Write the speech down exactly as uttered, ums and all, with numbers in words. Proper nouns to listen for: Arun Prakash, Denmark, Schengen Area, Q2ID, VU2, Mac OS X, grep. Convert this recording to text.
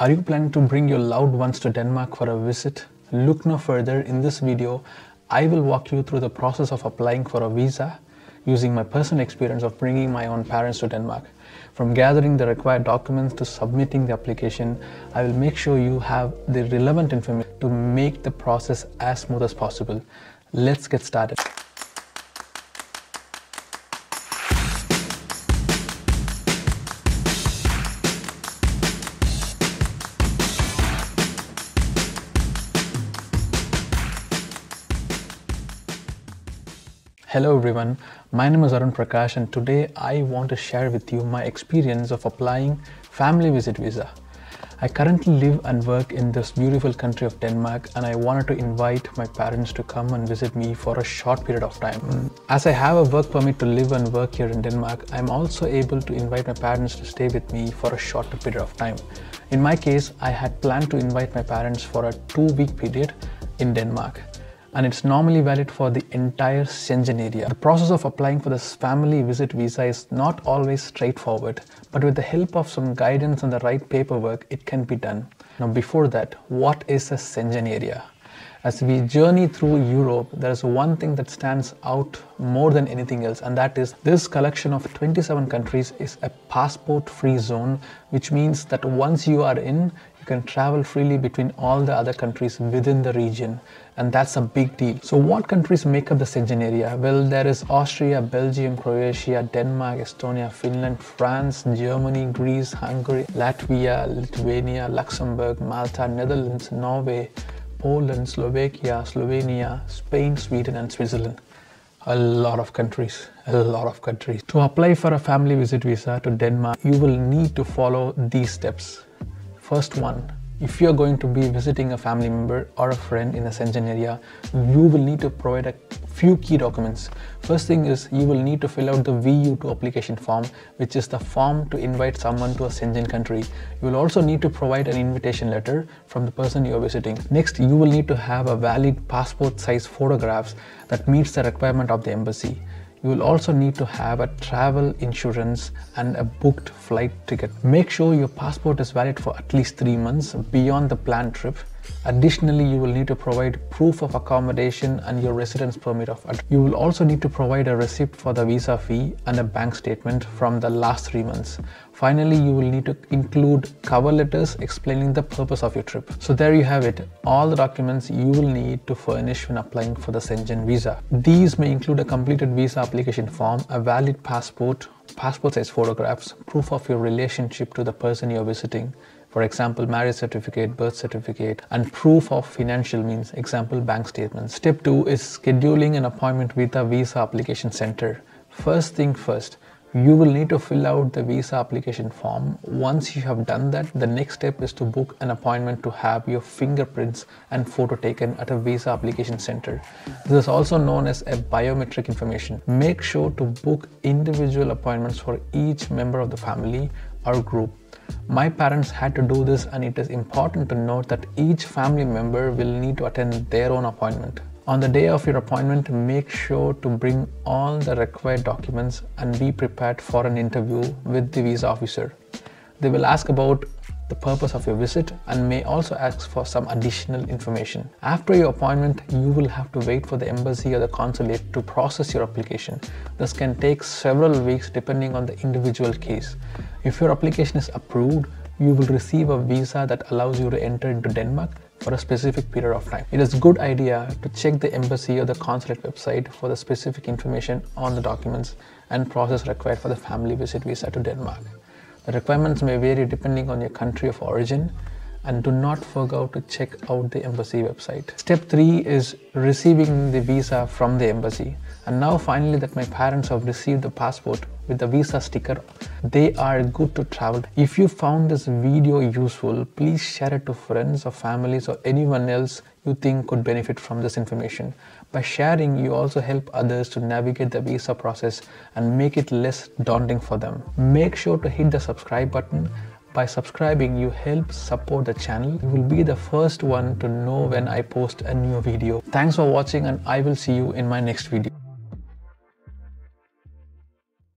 Are you planning to bring your loved ones to Denmark for a visit? Look no further. In this video, I will walk you through the process of applying for a visa using my personal experience of bringing my own parents to Denmark. From gathering the required documents to submitting the application, I will make sure you have the relevant information to make the process as smooth as possible. Let's get started. Hello everyone, my name is Arun Prakash and today I want to share with you my experience of applying family visit visa. I currently live and work in this beautiful country of Denmark and I wanted to invite my parents to come and visit me for a short period of time. As I have a work permit to live and work here in Denmark, I'm also able to invite my parents to stay with me for a short period of time. In my case, I had planned to invite my parents for a two-week period in Denmark. And it's normally valid for the entire Schengen area. The process of applying for this family visit visa is not always straightforward, but with the help of some guidance and the right paperwork, it can be done. Now before that, what is a Schengen area? As we journey through Europe, there is one thing that stands out more than anything else, and that is this collection of twenty-seven countries is a passport-free zone, which means that once you are in, you can travel freely between all the other countries within the region, and that's a big deal. So what countries make up the Schengen area? Well, there is Austria, Belgium, Croatia, Denmark, Estonia, Finland, France, Germany, Greece, Hungary, Latvia, Lithuania, Luxembourg, Malta, Netherlands, Norway, Poland, Slovakia, Slovenia, Spain, Sweden and Switzerland. A lot of countries, a lot of countries. To apply for a family visit visa to Denmark, you will need to follow these steps. First one, if you are going to be visiting a family member or a friend in the Schengen area, you will need to provide a few key documents. First thing is you will need to fill out the V U two application form, which is the form to invite someone to a Schengen country. You will also need to provide an invitation letter from the person you are visiting. Next, you will need to have a valid passport size photographs that meets the requirement of the embassy. You will also need to have a travel insurance and a booked flight ticket. Make sure your passport is valid for at least three months beyond the planned trip. Additionally, you will need to provide proof of accommodation and your residence permit of address. You will also need to provide a receipt for the visa fee and a bank statement from the last three months. Finally, you will need to include cover letters explaining the purpose of your trip. So there you have it, all the documents you will need to furnish when applying for the Schengen visa. These may include a completed visa application form, a valid passport, passport size photographs, proof of your relationship to the person you are visiting. For example, marriage certificate, birth certificate, and proof of financial means, example, bank statements. Step two is scheduling an appointment with a visa application center. First thing first, you will need to fill out the visa application form. Once you have done that, the next step is to book an appointment to have your fingerprints and photo taken at a visa application center. This is also known as a biometric information. Make sure to book individual appointments for each member of the family or group. My parents had to do this, and it is important to note that each family member will need to attend their own appointment. On the day of your appointment, make sure to bring all the required documents and be prepared for an interview with the visa officer. They will ask about the purpose of your visit and may also ask for some additional information. After your appointment, you will have to wait for the embassy or the consulate to process your application. This can take several weeks depending on the individual case. If your application is approved, you will receive a visa that allows you to enter into Denmark for a specific period of time. It is a good idea to check the embassy or the consulate website for the specific information on the documents and process required for the family visit visa to Denmark. The requirements may vary depending on your country of origin, and do not forget to check out the embassy website. Step three is receiving the visa from the embassy. And now finally that my parents have received the passport with the visa sticker, they are good to travel. If you found this video useful, please share it to friends or families or anyone else you think could benefit from this information. By sharing, you also help others to navigate the visa process and make it less daunting for them. Make sure to hit the subscribe button. By subscribing, you help support the channel. You will be the first one to know when I post a new video. Thanks for watching, and I will see you in my next video.